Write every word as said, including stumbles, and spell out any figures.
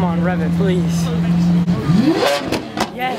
Come on, rev it, please. Yes.